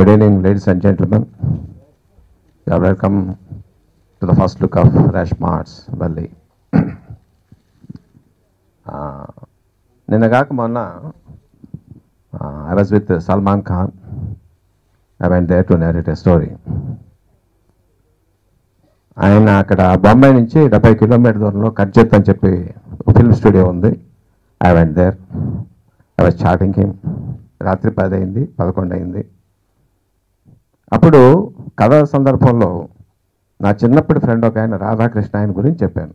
Good evening, ladies and gentlemen. You are welcome to the first look of Rashmart's Valley. I was with Salman Khan. I went there to narrate a story. ఆయన అక్కడ బొంబాయి నుంచి 70 kilometre దూరంలో cut చేస్తా అని చెప్పి film studio ఉంది. I went there, I was chatting him. రాత్రి 10 అయింది 11 అయింది. అప్పుడు కథ సందర్భంలో నా చిన్నప్పటి ఫ్రెండ్ ఒక ఆయన రాధాకృష్ణ ఆయన గురించి చెప్పాను.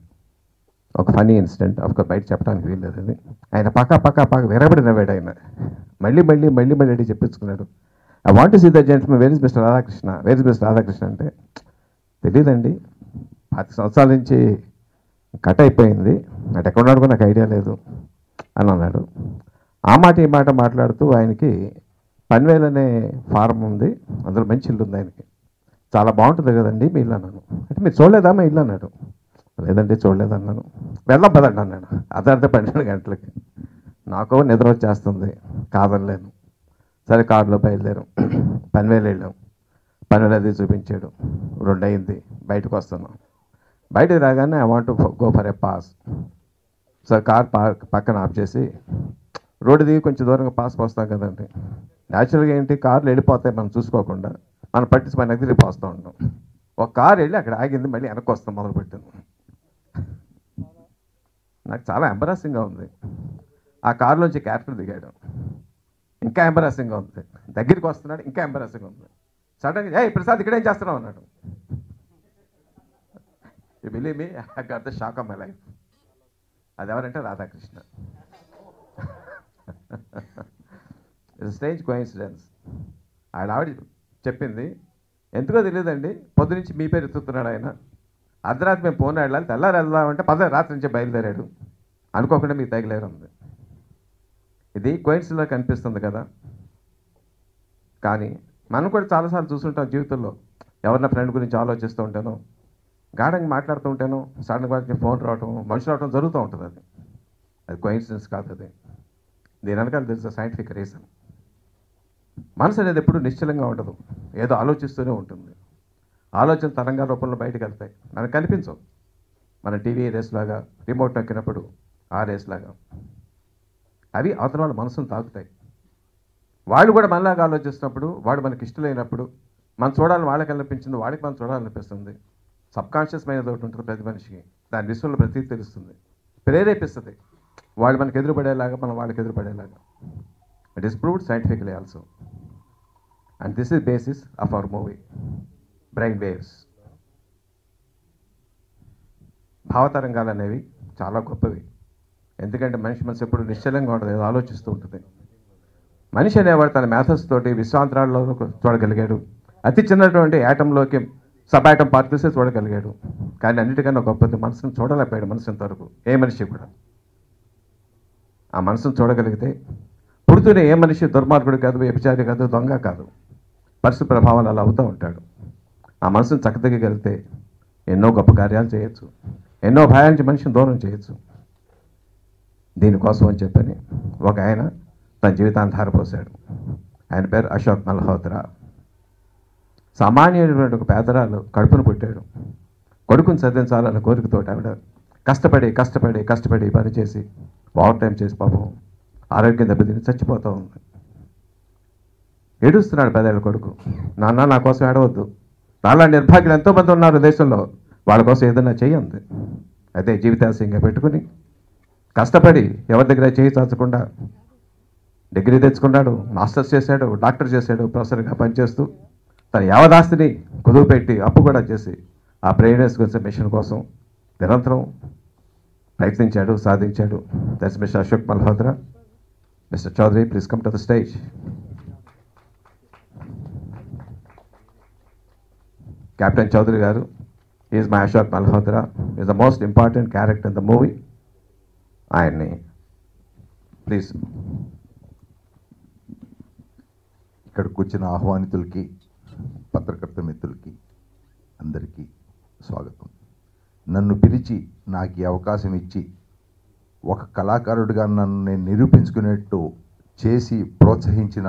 ఒక ఫనీ ఇన్సిడెంట్, ఒక బయట చెప్పడానికి వీల్లేదు అది. ఆయన పక్క విరబడి నవ్వాడు. ఆయన మళ్ళీ చెప్పించుకున్నాడు, I want to see the gentlemen, where is mister Radhakrishna, where is mister Radhakrishna అంటే తెలియదండి. 10 సంవత్సరాల నుంచి కట్ అయిపోయింది, అటు ఎక్కడ ఉన్నాడు కూడా నాకు ఐడియా లేదు అని అన్నాడు. ఆ మాట ఈ మాట మాట్లాడుతూ ఆయనకి పన్వేల్ అనే ఫారం ఉంది, అందులో మంచి ఇల్లు ఉంది, ఆయనకి చాలా బాగుంటుంది కదండి మీ ఇల్లు అన్నాను. అంటే మీరు చూడలేదా మా ఇల్లు అన్నాడు. లేదండి చూడలేదన్నాను. వెళ్దాం పదండి అన్నాడు. అదర్ధ 12 గంటలకి నాకు నిద్ర వచ్చేస్తుంది, కాదనలేను. సరే కారులో బయలుదేరు, పన్వేల్ వెళ్ళాం. పనులు అది చూపించాడు. 2 అయింది, బయటకు వస్తున్నాం. బయటకు రాగానే I want to go for a pass. So car పక్కన ఆఫ్ చేసి రోడ్డు దిగి కొంచెం దూరంగా పాస్ పోస్తాం కదండి. న్యాచురల్గా ఏంటి, కార్లు వెళ్ళిపోతాయి మనం చూసుకోకుండా, మనం పట్టించి మన దగ్గరికి పోస్తూ ఉంటాం. ఒక కారు వెళ్ళి అక్కడ ఆగింది, మళ్ళీ వెనక్కి వస్తాం మొదలుపెట్టింది. నాకు చాలా ఎంబరాసింగ్గా ఉంది. ఆ కారులోంచి క్యారెక్టర్ దిగాడు, ఇంకా ఎంబరాసింగ్గా ఉంది. దగ్గరికి వస్తున్నాడు, ఇంకా ఎంబరాసింగ్గా ఉంది. సడన్గా, ఏ ప్రసాద్ ఇక్కడేం చేస్తున్నావు అన్నాడు. Believe me, I got the shock of my life. అది ఎవరంటే రాధాకృష్ణ. It's stage coincidence. ఆయన ఆవిడ చెప్పింది, ఎందుకో తెలియదండి పొద్దునుంచి మీ పేరు ఎత్తుతున్నాడు ఆయన. అర్ధరాత్రి మేము పోనీ వెళ్ళాలి, తెల్లారి వెళ్దామంటే 10 రాత్రి నుంచే బయలుదేరాడు. అనుకోకుండా మీకు తగిలేరు ఉంది. ఇది కోయిన్సిడెన్స్‌లా కనిపిస్తుంది కదా, కానీ మనం కూడా చాలాసార్లు చూస్తుంటాం జీవితంలో. ఎవరిన ఫ్రెండ్ గురించి ఆలోచిస్తూ ఉంటాను, గాఢంగా మాట్లాడుతూ ఉంటాను, సడన్గా ఫోన్ రావటం, మనిషి రావటం జరుగుతూ ఉంటుంది. అది కోయిన్సిడెన్స్ కాదు. అది దీని వెనకాల తెలుసు సైంటిఫిక్ రీజన్. మనసు అనేది ఎప్పుడు నిశ్చలంగా ఉండదు, ఏదో ఆలోచిస్తూనే ఉంటుంది. ఆలోచన తరంగా రూపంలో బయటకు వెళ్తాయి, మనకు కనిపించవు. మన టీవీ రేస్ లాగా, రిమోట్ నొక్కినప్పుడు ఆ రేస్ లాగా అవి అవతల వాళ్ళ మనసును తాకుతాయి. వాళ్ళు కూడా మనలాగా ఆలోచిస్తున్నప్పుడు, వాడు మనకి ఇష్టలేనప్పుడు, మనం చూడాలని వాళ్ళకి అనిపించింది, వాడికి మనం చూడాలనిపిస్తుంది. సబ్కాన్షియస్మైనది ఒకటి ఉంటుంది ప్రతి మనిషికి, దాని విషయంలో ప్రతీది తెలుస్తుంది, ప్రేరేపిస్తుంది. వాళ్ళు మనకు ఎదురుపడేలాగా, మనం వాళ్ళకి ఎదురుపడేలాగా. It is proved scientifically also, and this is basis of our movie brain waves. భావతరంగాలు అనేవి చాలా గొప్పవి, ఎందుకంటే మనిషి మనసు ఎప్పుడు నిశ్చలంగా ఉంటుంది, ఏదో ఆలోచిస్తూ ఉంటుంది. మనిషి అనేవాడు తన మ్యాథడ్స్ తోటి విశ్వాంతరాల్లో చూడగలిగాడు, అతి చిన్నటువంటి యాటంలోకి సబ్ యాటం పార్టికల్స్ చూడగలిగాడు. కానీ అన్నిటికన్నా గొప్పది మనసును చూడలేకపోయాడు మనిషి ఇంతవరకు, ఏ మనిషి కూడా. ఆ మనసును చూడగలిగితే పుడుతూనే ఏ మనిషి దుర్మార్గుడు కాదు, వ్యభిచారి కాదు, దొంగ కాదు. పరిస్థితి ప్రభావాలు అలా అవుతూ ఉంటాడు. ఆ మనసును చక్కదిగలిగితే ఎన్నో గొప్ప కార్యాలు చేయొచ్చు, ఎన్నో భయాల నుంచి మనిషిని దూరం చేయొచ్చు. దీనికోసం అని చెప్పని ఒక ఆయన తన జీవితాన్ని ధారపోసాడు. ఆయన పేరు మహేశ్వక్ మల్హోత్రా. సామాన్యమైనటువంటి ఒక పేదరాలు కడుపును పుట్టాడు. కొడుకుని చదివించాలన్న కోరికతో ఆవిడ కష్టపడి పనిచేసి, ఓవర్ టైం చేసి, పాపం ఆరోగ్యం దెబ్బతిని చచ్చిపోతూ ఉంది. ఏడుస్తున్నాడు పేదేళ్ళ కొడుకు, నాన్న నా కోసం ఏడవద్దు, నాలా నిర్భాగ్యులు ఎంతోమంది ఉన్నారు దేశంలో, వాళ్ళ కోసం ఏదైనా చేయండి. అదే జీవితాశయంగా పెట్టుకుని కష్టపడి ఎవరి దగ్గర చేయి చాచకుండా డిగ్రీ తెచ్చుకున్నాడు, మాస్టర్స్ చేశాడు, డాక్టర్ చేశాడు. ప్రొఫెసర్గా పనిచేస్తూ తన యావదాస్తిని కుదువు పెట్టి అప్పు కూడా చేసి ఆ బ్రెయిన్ వేవ్స్ మిషన్ కోసం నిరంతరం ప్రయత్నించాడు, సాధించాడు. That's mister Ashok Malhotra. Mister Chowdary, please come to the stage. Captain Chowdary గారు is Maheshwak Malhotra, is the most important character in the movie. ఆయన్ని ప్లీజ్ ఇక్కడికి వచ్చిన ఆహ్వానితులకి, పత్రకర్త మిత్రులకి అందరికీ స్వాగతం. నన్ను పిలిచి నాకు ఈ అవకాశం ఇచ్చి ఒక కళాకారుడిగా నన్ను నేను నిరూపించుకునేట్టు చేసి ప్రోత్సహించిన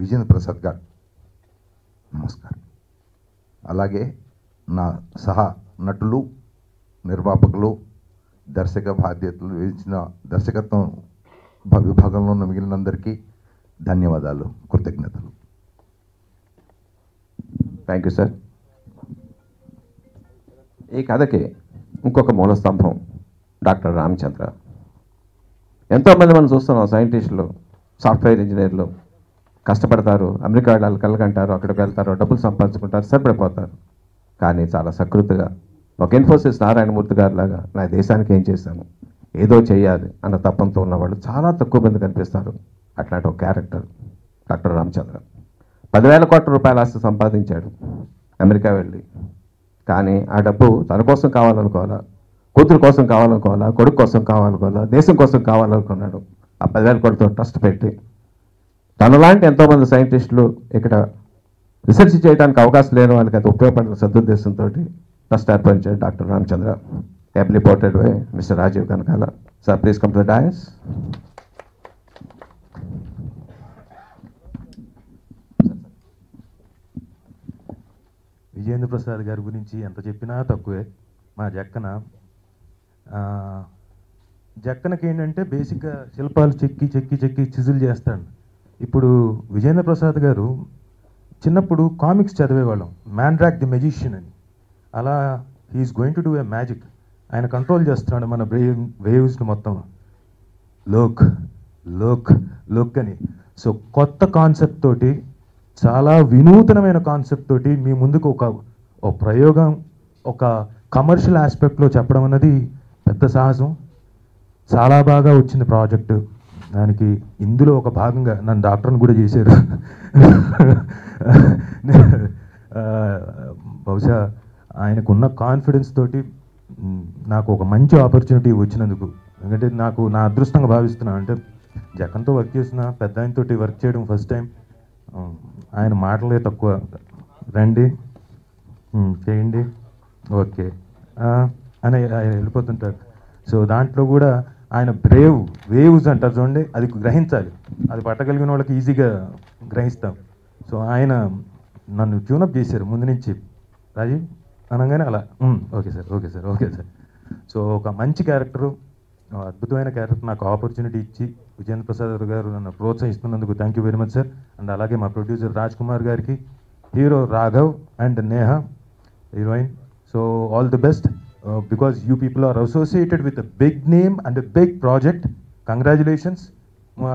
విజేంద్ర ప్రసాద్ గారు, నమస్కారం. అలాగే నా సహా నటులు, నిర్మాపకులు, దర్శక బాధ్యతలు వహించిన దర్శకత్వం విభాగంలో ఉన్న మిగిలినందరికీ ధన్యవాదాలు, కృతజ్ఞతలు. Thank you sir. ఈ కథకి ఇంకొక మూల స్తంభం డాక్టర్ రామచంద్ర. ఎంతోమంది మనం చూస్తున్నాం, సైంటిస్టులు, సాఫ్ట్వేర్ ఇంజనీర్లు కష్టపడతారు, అమెరికా వాళ్ళు కలకంటారు, అక్కడికి వెళ్తారు, డబ్బులు సంపాదించుకుంటారు, సరిపడిపోతారు. కానీ చాలా సకృతిగా ఒక ఇన్ఫోసిస్ నారాయణమూర్తి గారి లాగా నా దేశానికి ఏం చేశాను, ఏదో చేయాలి అన్న తపంతో ఉన్నవాళ్ళు చాలా తక్కువ మంది కనిపిస్తారు. అట్లాంటి ఒక క్యారెక్టర్ డాక్టర్ రామచంద్ర. 10,000 కోట్ల రూపాయల ఆస్తి సంపాదించాడు అమెరికా వెళ్ళి. కానీ ఆ డబ్బు తన కోసం కావాలనుకోవాలా, కూతురు కోసం కావాలనుకోవాలా, కొడుకు కోసం కావాలనుకోవాలా, దేశం కోసం కావాలనుకున్నాడు. ఆ 10,000 కోట్లతో ట్రస్ట్ పెట్టి తనలాంటి ఎంతోమంది సైంటిస్టులు ఇక్కడ రీసెర్చ్ చేయడానికి అవకాశం లేని వాళ్ళకి అది ఉపయోగపడిన సదుద్దేశంతో ట్రస్ట్ ఏర్పడించాడు doctor Ramachandra. ably ported by Mr. Rajiv Kanakala. Sir, please come to the dais. Vijayendra Prasad గారి గురించి ఎంత చెప్పినా తక్కువే. మా జక్కనకి ఏంటంటే బేసిక్గా శిల్పాలు చెక్కి చెక్కి చెక్కి చిజిల్ చేస్తాడు. ఇప్పుడు విజేంద్ర ప్రసాద్ గారు చిన్నప్పుడు కామిక్స్ చదివేవాళ్ళం, మ్యాన్డ్రాక్ ది మెజిషియన్ అని. అలా he's going to do a magic. ఆయన కంట్రోల్ చేస్తున్నాడు మన బ్రెయిన్ వేవ్స్ని మొత్తం. లోక్ లోక్ లోక్ అని. సో కొత్త కాన్సెప్ట్ తోటి, చాలా వినూతనమైన కాన్సెప్ట్ తోటి మీ ముందుకు ఒక ప్రయోగం, ఒక కమర్షియల్ ఆస్పెక్ట్లో చెప్పడం అన్నది పెద్ద సాహసం. చాలా బాగా వచ్చింది ప్రాజెక్టు. దానికి ఇందులో ఒక భాగంగా నన్ను డాక్టర్ని కూడా చేశారు. బహుశా ఆయనకున్న కాన్ఫిడెన్స్ తోటి నాకు ఒక మంచి ఆపర్చునిటీ వచ్చినందుకు, ఎందుకంటే నాకు నా అదృష్టంగా భావిస్తున్నా. అంటే జగన్తో వర్క్ చేసిన, పెద్ద ఆయనతో వర్క్ చేయడం ఫస్ట్ టైం. ఆయన మాటలే తక్కువ. రండి, చేయండి, ఓకే అని ఆయన వెళ్ళిపోతుంటారు. సో దాంట్లో కూడా ఆయన బ్రేవ్ వేవ్స్ అంటారు చూడండి, అది గ్రహించాలి. అది పట్టగలిగిన వాళ్ళకి ఈజీగా గ్రహిస్తాం. సో ఆయన నన్ను ట్యూనప్ చేశారు ముందు నుంచి. రాజీవ్ అనగానే అలా okay sir, okay sir, okay sir. So ఒక మంచి క్యారెక్టరు, అద్భుతమైన క్యారెక్టర్ నాకు ఆపర్చునిటీ ఇచ్చి విజేంద్ర ప్రసాద్ గారు నన్ను ప్రోత్సహిస్తున్నందుకు thank you very much sir. And అలాగే మా ప్రొడ్యూసర్ రాజ్కుమార్ గారికి, hero Raghav and Neha heroine. So all the best because you people are associated with a big name and a big project. Congratulations.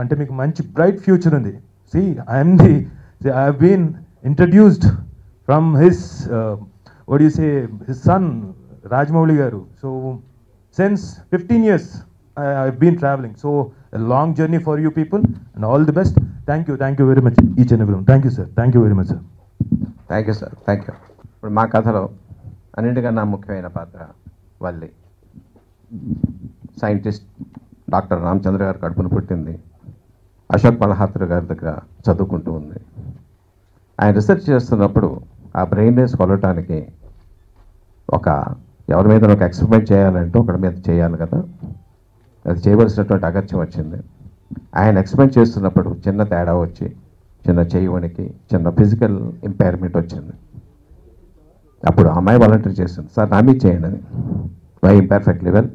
Ante meeku manchi bright future undi. See, I have been introduced from his what do you say, his son Rajmouli Garu. So since 15 years I have been traveling. So a long journey for you people, and all the best. Thank you very much each and everyone. Thank you sir, thank you very much sir. Thank you sir, thank you. Ippudu maa kathalo అన్నింటికన్నా ముఖ్యమైన పాత్ర Valli. Scientist doctor Ramachandra గారు కడుపును పుట్టింది మహేశ్వక్ మల్హోత్రా గారి దగ్గర చదువుకుంటూ ఉంది. ఆయన రీసెర్చ్ చేస్తున్నప్పుడు ఆ బ్రెయిన్ వేవ్స్ కొలవటానికి ఒక ఎవరి మీద ఒక ఎక్స్పెరిమెంట్ చేయాలంటే ఒకరి మీద చేయాలి కదా, అది చేయవలసినటువంటి అగత్యం వచ్చింది. ఆయన ఎక్స్పెరిమెంట్ చేస్తున్నప్పుడు చిన్న తేడా వచ్చి, చిన్న చేయవనికి చిన్న ఫిజికల్ ఇంపైర్మెంట్ వచ్చింది. అప్పుడు అమ్మాయి వాలంటీర్ చేసింది, సార్ నా మీద చేయండి అని. Why imperfect level.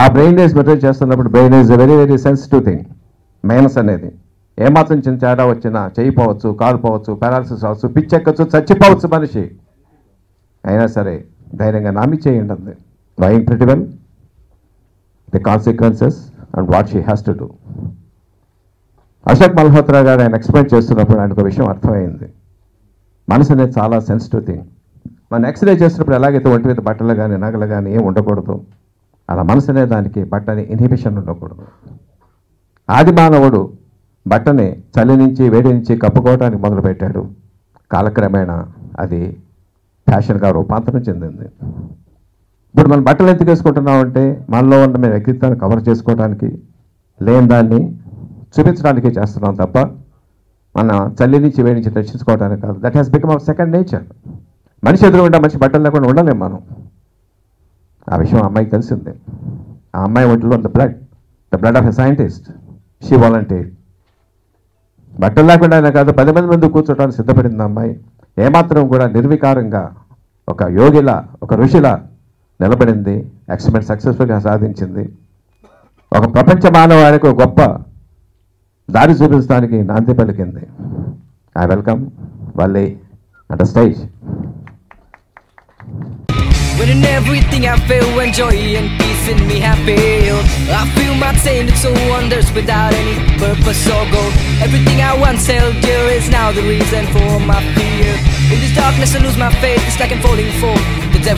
ఆ బ్రెయిన్ వేవ్స్ మెజర్ చేస్తున్నప్పుడు brain waves very very sensitive thing. Minus అనేది ఏమాత్రం చిన్న తేడా వచ్చినా చేయిపోవచ్చు, కాలుపోవచ్చు, పారాలసిస్ అవ్వచ్చు, పిచ్చెక్కచ్చు, చచ్చిపోవచ్చు మనిషి. అయినా సరే ధైర్యంగా నా మీద చేయండి అంది. Why imperative the consequences and what she has to do. Maheshwak Malhotra గారు ఆయన ఎక్స్ప్లెయిన్ చేస్తున్నప్పుడు ఆయనకు విషయం అర్థమైంది. మనసు అనేది చాలా సెన్సిటివ్ థింగ్. మనం ఎక్స్రే చేసినప్పుడు ఎలాగైతే ఒంటి మీద బట్టలు కానీ నగలు కానీ ఏం ఉండకూడదు, అలా మనసునే దానికి బట్టని ఇన్హిబిషన్ ఉండకూడదు. ఆది మానవుడు బట్టని చలి నుంచి వేడి నుంచి కప్పుకోవడానికి మొదలుపెట్టాడు. కాలక్రమేణా అది ఫ్యాషన్గా రూపాంతరం చెందింది. ఇప్పుడు మనం బట్టలు ఎందుకు వేసుకుంటున్నామంటే మనలో ఉన్న మేము వ్యక్తిత్వాన్ని కవర్ చేసుకోవడానికి, లేని దాన్ని చూపించడానికి చేస్తున్నాం తప్ప మన చలి నుంచి వేడి నుంచి రక్షించుకోవడానికి కాదు. That has become our second nature. మనిషి ఎదురుకుంటా మంచి బట్టలు లేకుండా ఉండలేము మనం. ఆ విషయం ఆ అమ్మాయికి తెలిసిందే. ఆ అమ్మాయి ఒంటిలో the blood of a scientist. She volunteer. బట్టలు లేకుండా కాదు, 10 మంది ముందు కూర్చోవడానికి సిద్ధపడింది అమ్మాయి. ఏమాత్రం కూడా నిర్వికారంగా ఒక యోగిలా ఒక ఋషిలా నిలబడింది, ఎక్స్పెరిమెంట్ సక్సెస్ఫుల్గా సాధించింది. ఒక ప్రపంచ మానవానికి ఒక గొప్ప దారి చూపించడానికి నాంది పలికింది. I welcome Valli at the stage. When in everything I feel when joy and peace in me have failed, I feel my pain it's so wonders without any purpose or goal. Everything I once held dear is now the reason for my fear. In this darkness I lose my faith, it's like I'm falling for the devil.